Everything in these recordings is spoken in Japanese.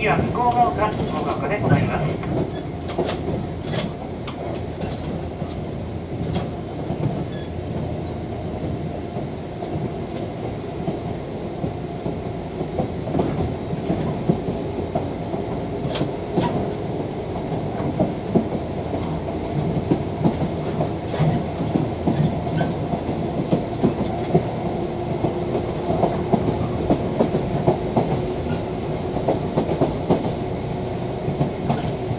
次は向こう側から高架化でございます。 ありがと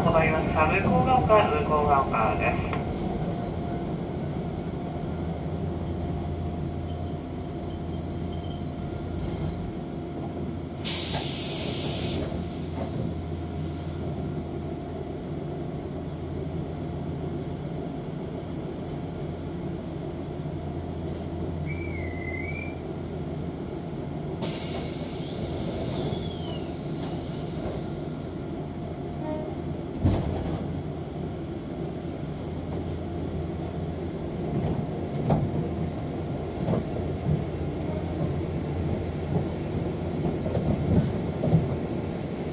うございました。向こう側、向こう側です。 次